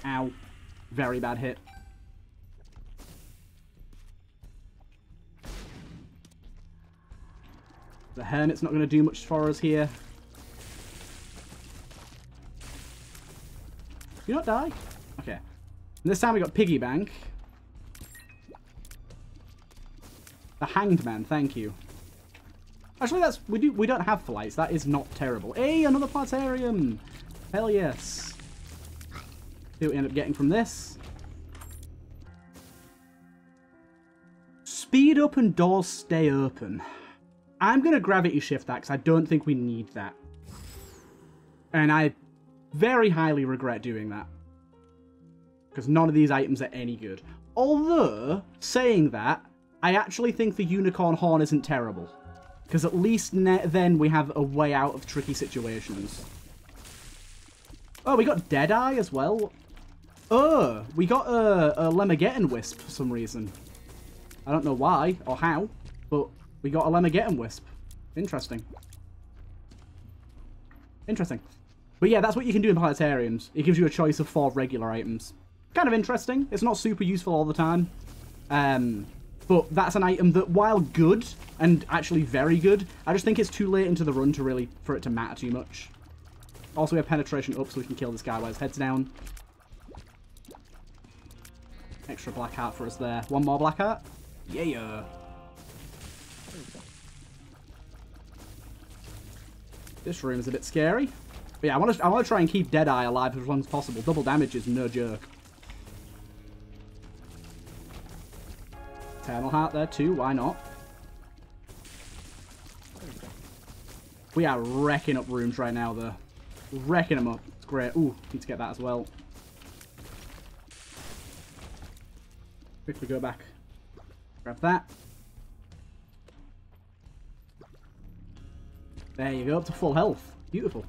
Ow. Very bad hit. The Hermit's not going to do much for us here. You not die? Okay. And this time we got Piggy Bank. The Hanged Man, thank you. Actually, that's we don't have flights. That is not terrible. Hey, another Planetarium! Hell yes. See what we end up getting from this. Speed up and doors stay open. I'm going to gravity shift that because I don't think we need that. And I very highly regret doing that. Because none of these items are any good. Although, saying that, I actually think the unicorn horn isn't terrible. Because at least then we have a way out of tricky situations. Oh, we got Deadeye as well. Oh, we got a Lemmageddon Wisp for some reason. I don't know why or how, but... we got a Lemmageddon Wisp. Interesting. Interesting. But yeah, that's what you can do in Planetariums. It gives you a choice of 4 regular items. Kind of interesting. It's not super useful all the time. But that's an item that, while good, and actually very good, I just think it's too late into the run to really, for it to matter too much. Also, we have penetration up so we can kill this guy while his head's down. Extra black heart for us there. One more black heart. Yeah. This room is a bit scary. But yeah, I want to try and keep Deadeye alive as long as possible. Double damage is no joke. Eternal Heart there too, why not? We are wrecking up rooms right now though. Wrecking them up. It's great. Ooh, need to get that as well. Quickly go back. Grab that. There you go, up to full health. Beautiful.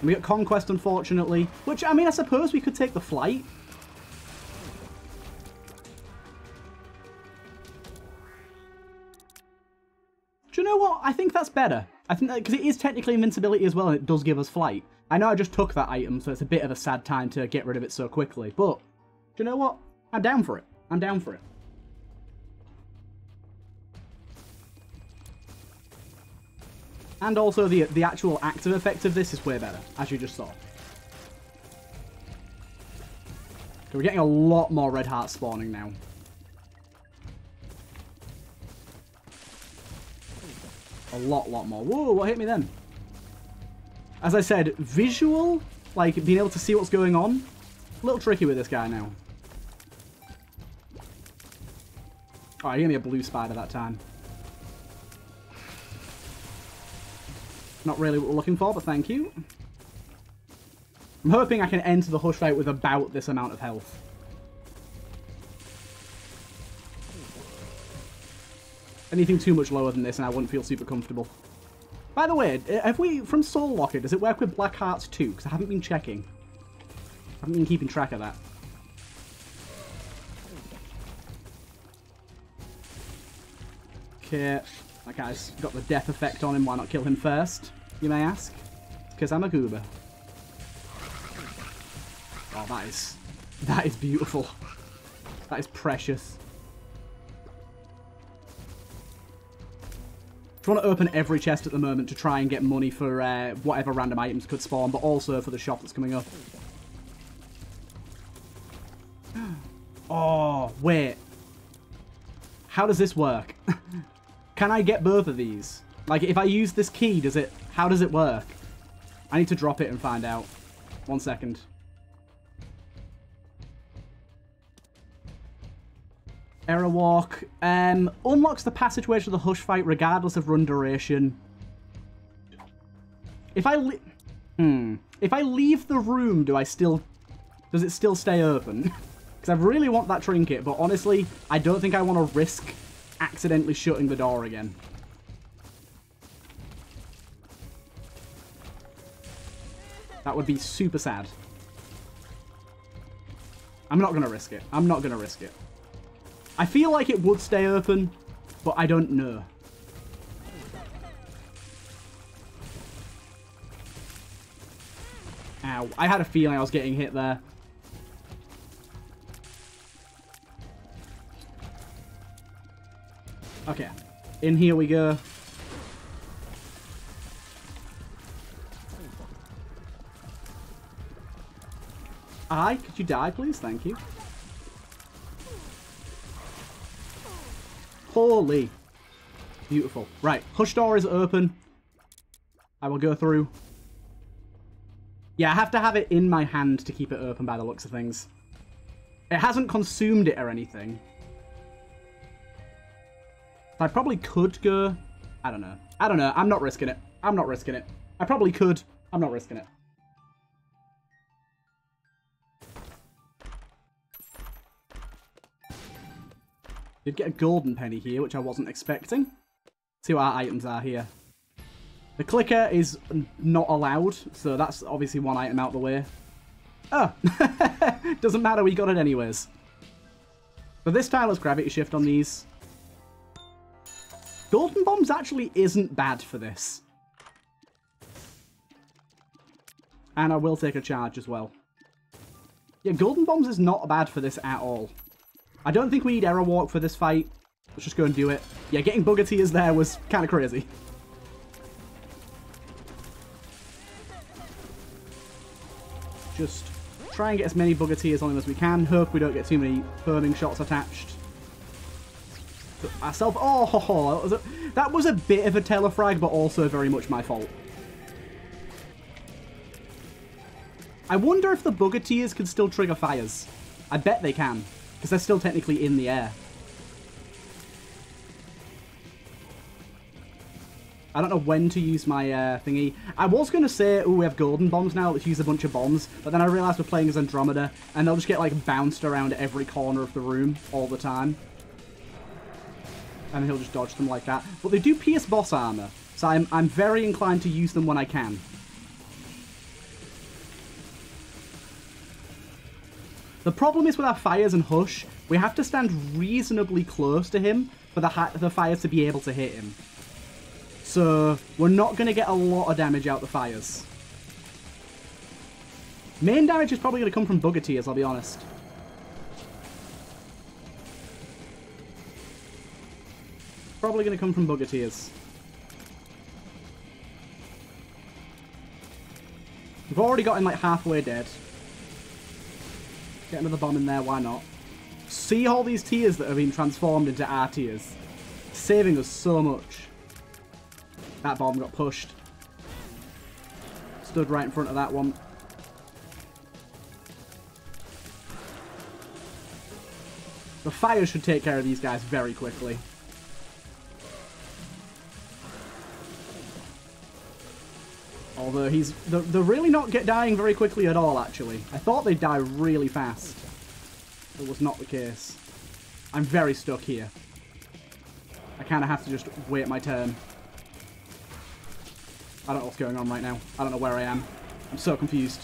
And we got Conquest, unfortunately. Which, I mean, I suppose we could take the flight. Do you know what? I think that's better. I think that, because it is technically invincibility as well, and it does give us flight. I know I just took that item, so it's a bit of a sad time to get rid of it so quickly. But, do you know what? I'm down for it. I'm down for it. And also, the actual active effect of this is way better, as you just saw. So we're getting a lot more red hearts spawning now. A lot more. Whoa, what hit me then? As I said, visual, like being able to see what's going on, a little tricky with this guy now. Alright, you're going to be a blue spider that time. Not really what we're looking for, but thank you. I'm hoping I can enter the Hush fight with about this amount of health. Anything too much lower than this, and I wouldn't feel super comfortable. By the way, have we from Soul Locker? Does it work with Black Hearts too? Because I haven't been checking. I haven't been keeping track of that. Okay. That guy's got the death effect on him. Why not kill him first? You may ask. Because I'm a goober. Oh, that is beautiful. That is precious. I want to open every chest at the moment to try and get money for whatever random items could spawn, but also for the shop that's coming up. Oh, wait. How does this work? Can I get both of these? Like, if I use this key, does it... how does it work? I need to drop it and find out. 1 second. Error Walk. Unlocks the passageway to the Hush fight regardless of run duration. If I leave the room, does it still stay open? Because I really want that trinket, but honestly, I don't think I want to risk accidentally shutting the door again. That would be super sad. I'm not going to risk it. I'm not going to risk it. I feel like it would stay open, but I don't know. Ow. I had a feeling I was getting hit there. Okay. In here we go. Aye, could you die, please? Thank you. Holy. Beautiful. Right. Hush door is open. I will go through. Yeah, I have to have it in my hand to keep it open by the looks of things. It hasn't consumed it or anything. I probably could go... I don't know. I don't know. I'm not risking it. I'm not risking it. I probably could. I'm not risking it. Did get a golden penny here, which I wasn't expecting. See what our items are here. The clicker is not allowed, so that's obviously one item out the way. Oh! Doesn't matter, we got it anyways. But this time, let's gravity shift on these. Golden bombs actually isn't bad for this. And I will take a charge as well. Yeah, golden bombs is not bad for this at all. I don't think we need Error Walk for this fight. Let's just go and do it. Yeah, getting Bugatiers there was kind of crazy. Just try and get as many Bugatiers on him as we can. Hope we don't get too many burning shots attached. So ourselves. Oh, ho, ho. That was a bit of a telefrag, but also very much my fault. I wonder if the Bugatiers can still trigger fires. I bet they can. Because they're still technically in the air. I don't know when to use my thingy. I was going to say, oh, we have golden bombs now. Let's use a bunch of bombs. But then I realised we're playing as Andromeda. And they'll just get, like, bounced around every corner of the room all the time. And he'll just dodge them like that. But they do pierce boss armour. So I'm very inclined to use them when I can. The problem is with our fires and Hush, we have to stand reasonably close to him for the fires to be able to hit him. So we're not going to get a lot of damage out the fires. Main damage is probably going to come from Bugatiers, I'll be honest. Probably going to come from Bugatiers. We've already got him like halfway dead. Get another bomb in there, why not? See all these tiers that have been transformed into our tiers. Saving us so much. That bomb got pushed. Stood right in front of that one. The fire should take care of these guys very quickly. Although they're really not dying very quickly at all, actually. I thought they'd die really fast. That was not the case. I'm very stuck here. I kind of have to just wait my turn. I don't know what's going on right now. I don't know where I am. I'm so confused.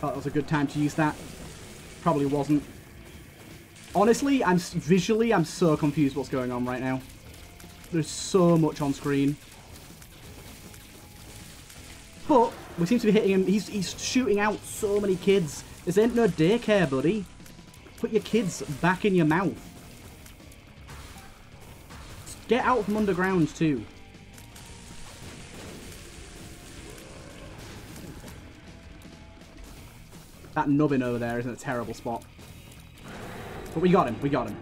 Thought that was a good time to use that. Probably wasn't. Honestly, visually, I'm so confused what's going on right now. There's so much on screen. But we seem to be hitting him. He's shooting out so many kids. This ain't no daycare, buddy. Put your kids back in your mouth. Get out from underground, too. That nubbin over there is in a terrible spot. But we got him. We got him.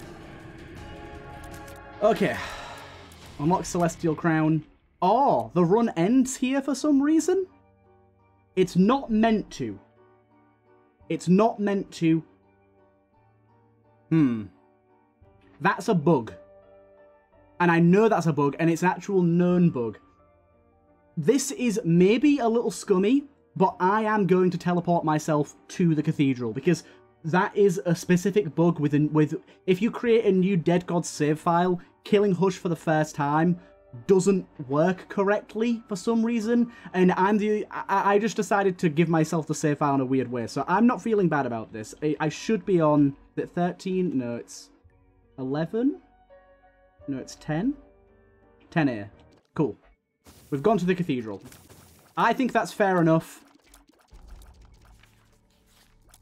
Okay. Unlock Celestial Crown. Oh, the run ends here for some reason? It's not meant to. It's not meant to... That's a bug. And I know that's a bug, and it's an actual known bug. This is maybe a little scummy, but I am going to teleport myself to the cathedral, because that is a specific bug with if you create a new Dead God save file, killing Hush for the first time doesn't work correctly for some reason, and I just decided to give myself the save file in a weird way, so I'm not feeling bad about this. I should be on... Is it 13? No, it's 11? No, it's 10? 10 here. Cool. We've gone to the cathedral. I think that's fair enough.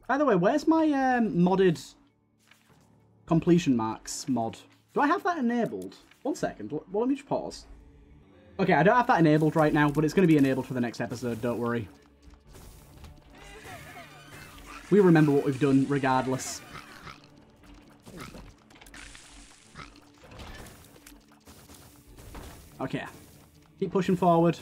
By the way, where's my modded completion marks mod? Do I have that enabled? One second. Well, let me just pause. Okay, I don't have that enabled right now, but it's going to be enabled for the next episode, don't worry. We remember what we've done, regardless. Okay. Keep pushing forward.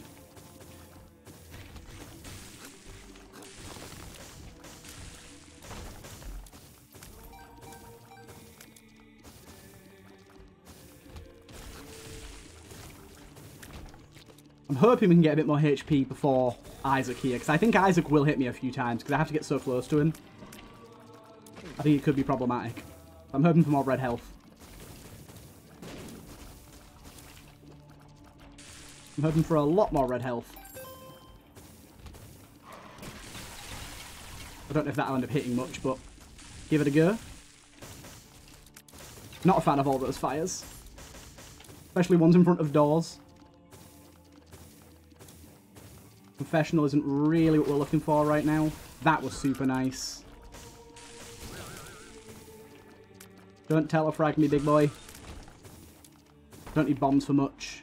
I'm hoping we can get a bit more HP before Isaac here, because I think Isaac will hit me a few times, because I have to get so close to him. I think it could be problematic. I'm hoping for more red health. I'm hoping for a lot more red health. I don't know if that'll end up hitting much, but give it a go. Not a fan of all those fires. Especially ones in front of doors. Confessional isn't really what we're looking for right now. That was super nice. Don't telefrag me, big boy. Don't need bombs for much.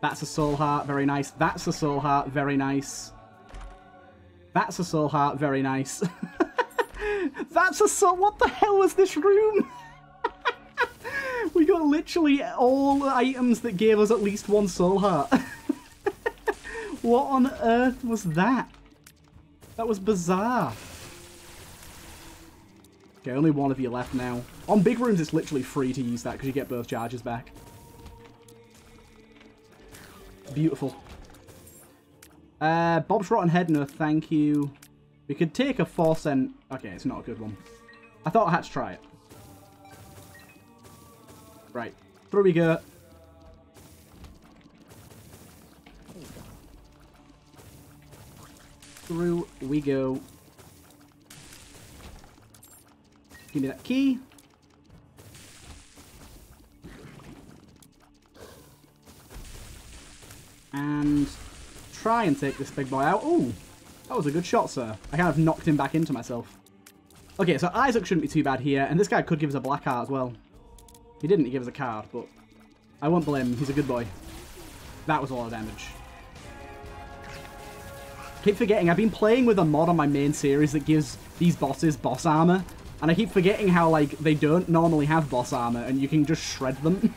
That's a soul heart, very nice. That's a soul heart, very nice. That's a soul heart, very nice. That's a soul... What the hell was this room? We got literally all the items that gave us at least one soul heart. What on earth was that? That was bizarre. Okay, only one of you left now. On big rooms, it's literally free to use that because you get both charges back. Beautiful. Bob's Rotten Head, no thank you. We could take a 4 cent... Okay, it's not a good one. I thought I had to try it. Right, through we go. Through we go. Give me that key. And try and take this big boy out. Ooh, that was a good shot, sir. I kind of knocked him back into myself. Okay, so Isaac shouldn't be too bad here, and this guy could give us a black heart as well. He didn't, he gave us a card, but I won't blame him. He's a good boy. That was a lot of damage. Keep forgetting, I've been playing with a mod on my main series that gives these bosses boss armor, and I keep forgetting how, like, they don't normally have boss armor, and you can just shred them.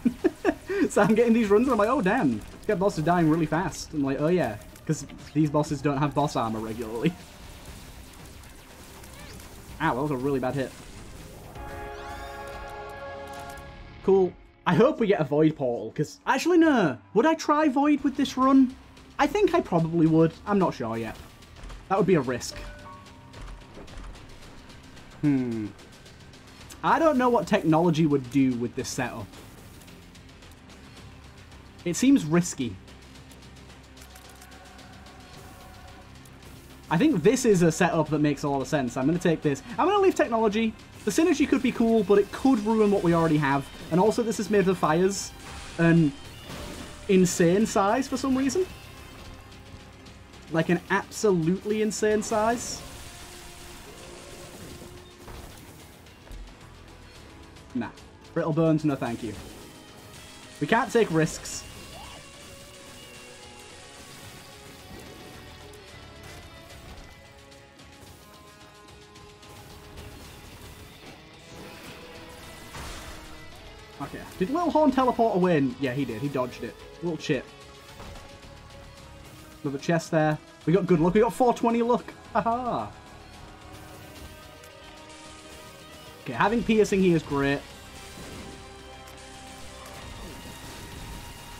So I'm getting these runs, and I'm like, oh, damn. These guy bosses are dying really fast. I'm like, oh, yeah, because these bosses don't have boss armor regularly. Ow, that was a really bad hit. Cool. I hope we get a void portal, because... Actually, no. Would I try void with this run? I think I probably would. I'm not sure yet. That would be a risk. I don't know what technology would do with this setup. It seems risky. I think this is a setup that makes a lot of sense. I'm going to take this. I'm going to leave technology. The synergy could be cool, but it could ruin what we already have. And also, this is made of fires an insane size for some reason. Like an absolutely insane size. Nah. Brittle burns, no thank you. We can't take risks. Okay. Did Little Horn teleport away? Yeah, he did. He dodged it. Little chip. Another chest there. We got good luck. We got 420 luck. Haha. Okay, having piercing here is great.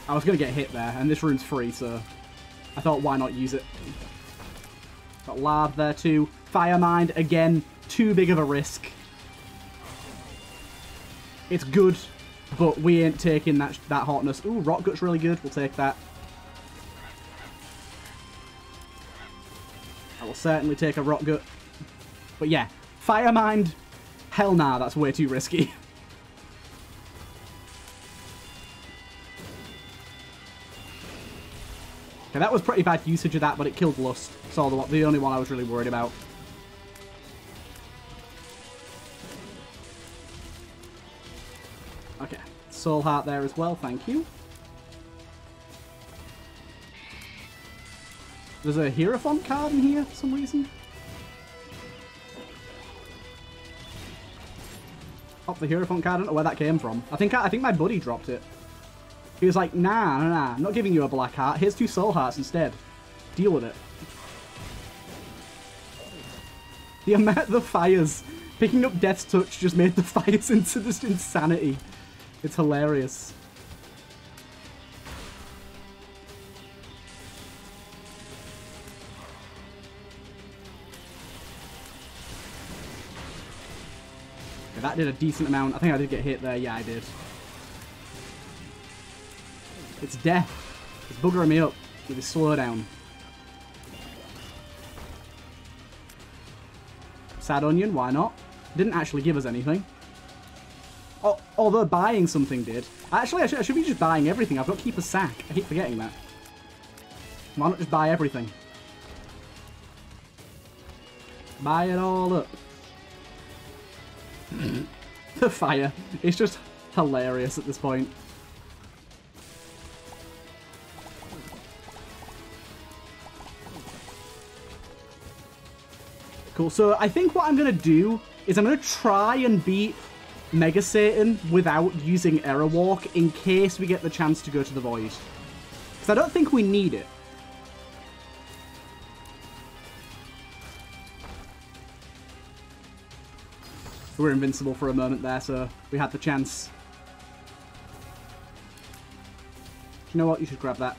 I was going to get hit there, and this rune's free, so I thought, why not use it? Got Lard there too. Fire Mind, again, too big of a risk. It's good, but we ain't taking that hotness. Ooh, Rock Gut's really good. We'll take that. I will certainly take a Rock Gut. But yeah, Fire Mind, hell nah, that's way too risky. Okay, that was pretty bad usage of that, but it killed Lust. So the only one I was really worried about. Okay, Soul Heart there as well, thank you. There's a Hierophant card in here for some reason. Pop the Hierophant card, I don't know where that came from. I think my buddy dropped it. He was like, nah, I'm not giving you a black heart. Here's 2 soul hearts instead. Deal with it. The amount of the fires. Picking up Death's Touch just made the fires into this insanity. It's hilarious. Okay, that did a decent amount. I think I did get hit there. Yeah, I did. It's death. It's buggering me up with his slowdown. Sad Onion, why not? Didn't actually give us anything. Oh, although buying something did. Actually, I should be just buying everything. I've got to keep a sack. I keep forgetting that. Why not just buy everything? Buy it all up. The fire. It's just hilarious at this point. Cool, so I think what I'm going to do is I'm going to try and beat Mega Satan without using Error Walk in case we get the chance to go to the Void. Because I don't think we need it. We were invincible for a moment there, so we had the chance. You know what? You should grab that.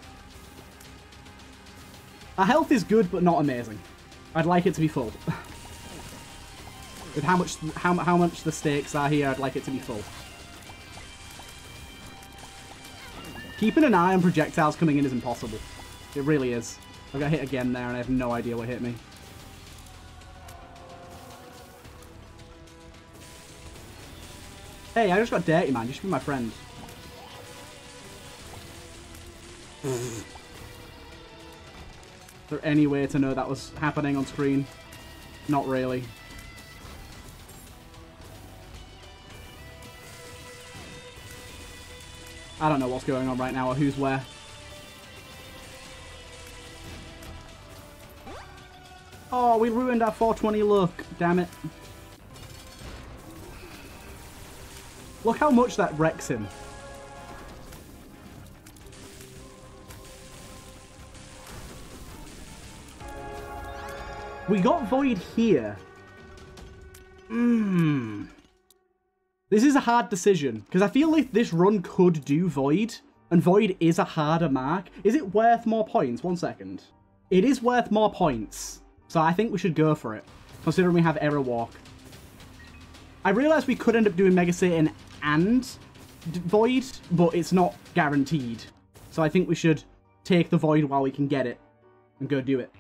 Our health is good, but not amazing. I'd like it to be full. With how much the stakes are here, I'd like it to be full. Keeping an eye on projectiles coming in is impossible. It really is. I got hit again there, and I have no idea what hit me. Hey, I just got dirty, man. You should be my friend. Is there any way to know that was happening on screen? Not really. I don't know what's going on right now or who's where. Oh, we ruined our 420 look. Damn it. Look how much that wrecks him. We got Void here. This is a hard decision, because I feel like this run could do Void, and Void is a harder mark. Is it worth more points? 1 second. It is worth more points, so I think we should go for it, considering we have Error Walk. I realised we could end up doing Mega Satan and Void, but it's not guaranteed. So I think we should take the Void while we can get it and go do it.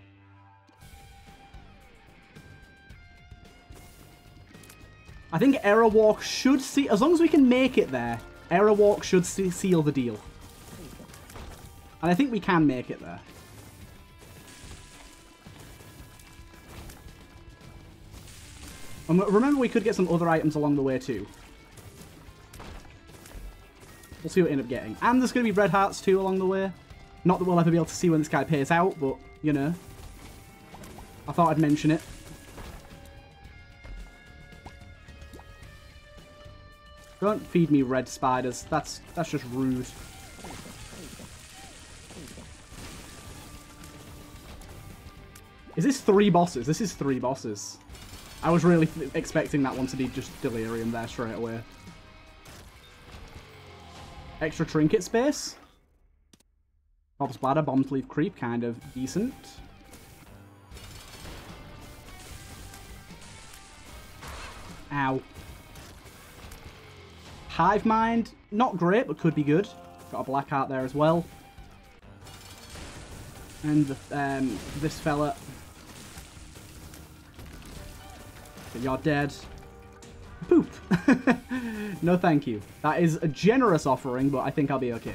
I think Error Walk should see, as long as we can make it there, Error Walk should seal the deal. And I think we can make it there. And remember, we could get some other items along the way too. We'll see what we end up getting. And there's going to be red hearts too along the way. Not that we'll ever be able to see when this guy pays out, but, you know. I thought I'd mention it. Don't feed me red spiders. That's just rude. Is this three bosses? This is three bosses. I was really expecting that one to be just Delirium there straight away. Extra trinket space. Bob's Bladder, Bomb's Leaf Creep, kind of decent. Ow. Hive Mind, not great, but could be good. Got a black heart there as well. And this fella. But you're dead. Poop. No, thank you. That is a generous offering, but I think I'll be okay.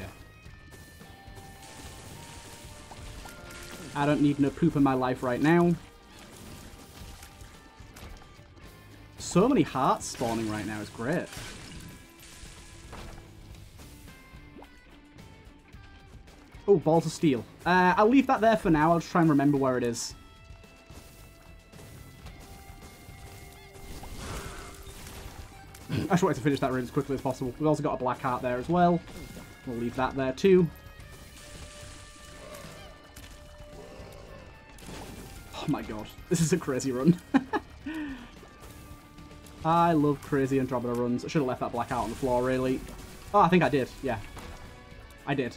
I don't need no poop in my life right now. So many hearts spawning right now is great. Oh, Balls of Steel. I'll leave that there for now. I'll just try and remember where it is. I just wanted to finish that room as quickly as possible. We've also got a black heart there as well. We'll leave that there too. Oh my god. This is a crazy run. I love crazy Andromeda runs. I should have left that black heart on the floor, really. Oh, I think I did. Yeah. I did.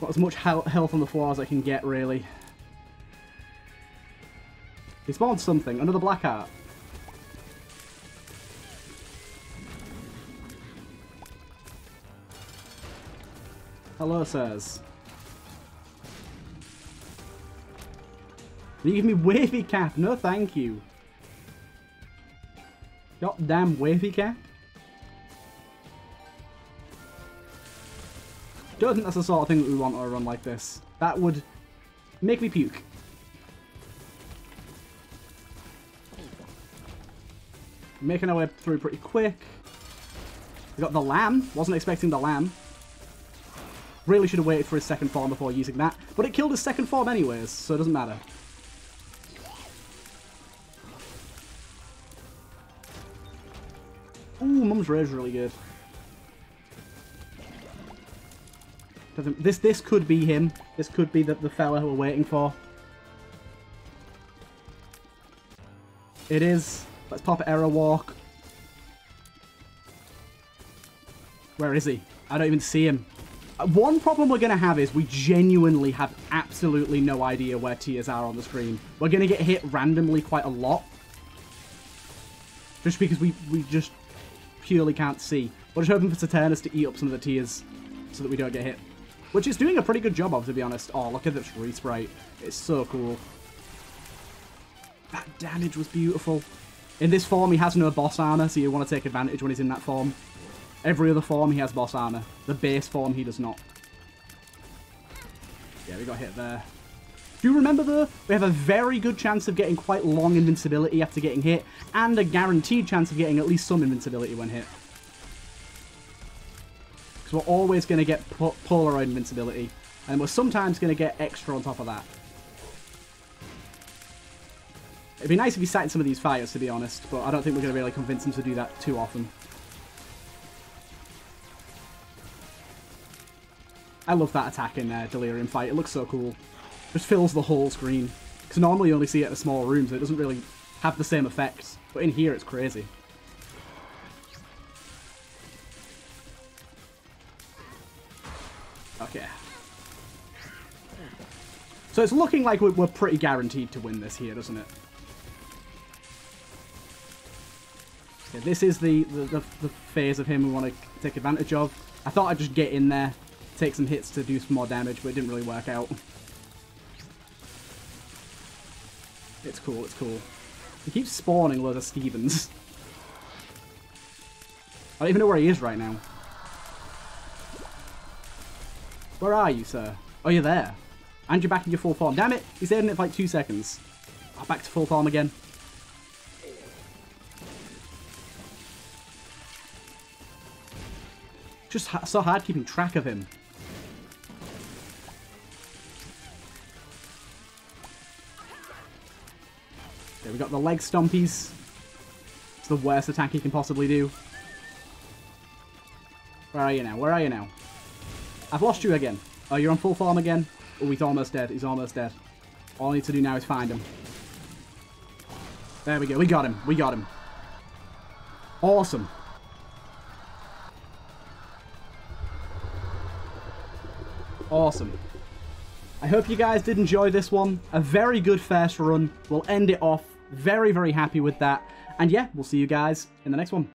Got as much health on the floor as I can get, really. He spawned something. Another black heart. Hello, sirs. You give me Wavy Cap? No, thank you. Goddamn Wavy Cap. Don't think that's the sort of thing that we want on a run like this. That would make me puke. Making our way through pretty quick. We got the Lamb. Wasn't expecting the Lamb. Really should have waited for his second form before using that. But it killed his second form anyways, so it doesn't matter. Ooh, Mum's Rage is really good. This could be him. This could be the fella who we're waiting for. It is. Let's pop an Error Walk. Where is he? I don't even see him. One problem we're going to have is we genuinely have absolutely no idea where tiers are on the screen. We're going to get hit randomly quite a lot. Just because we just purely can't see. We're just hoping for Saturnus to eat up some of the tiers so that we don't get hit. Which is doing a pretty good job of, to be honest. Oh, look at this resprite. It's so cool. That damage was beautiful. In this form, he has no boss armor, so you want to take advantage when he's in that form. Every other form, he has boss armor. The base form, he does not. Yeah, we got hit there. Do you remember, though? We have a very good chance of getting quite long invincibility after getting hit, and a guaranteed chance of getting at least some invincibility when hit. Because we're always going to get polar invincibility, and we're sometimes going to get extra on top of that. It'd be nice if he sat in some of these fires, to be honest, but I don't think we're going to really convince him to do that too often. I love that attack in Delirium fight. It looks so cool. Just fills the whole screen. Because normally you only see it in a small room, so it doesn't really have the same effects. But in here, it's crazy. Okay. So it's looking like we're pretty guaranteed to win this here, doesn't it? Okay, this is the phase of him we want to take advantage of. I thought I'd just get in there, take some hits to do some more damage, but it didn't really work out. It's cool, it's cool. He keeps spawning loads of Stevens. I don't even know where he is right now. Where are you, sir? Oh, you're there. And you're back in your full form. Damn it! He's saving it for like 2 seconds. Oh, back to full form again. Just so hard keeping track of him. Okay, we got the leg stompies. It's the worst attack he can possibly do. Where are you now? Where are you now? I've lost you again. Oh, you're on full form again. Oh, he's almost dead. He's almost dead. All I need to do now is find him. There we go. We got him. We got him. Awesome. Awesome. I hope you guys did enjoy this one. A very good first run. We'll end it off. Very, very happy with that. And yeah, we'll see you guys in the next one.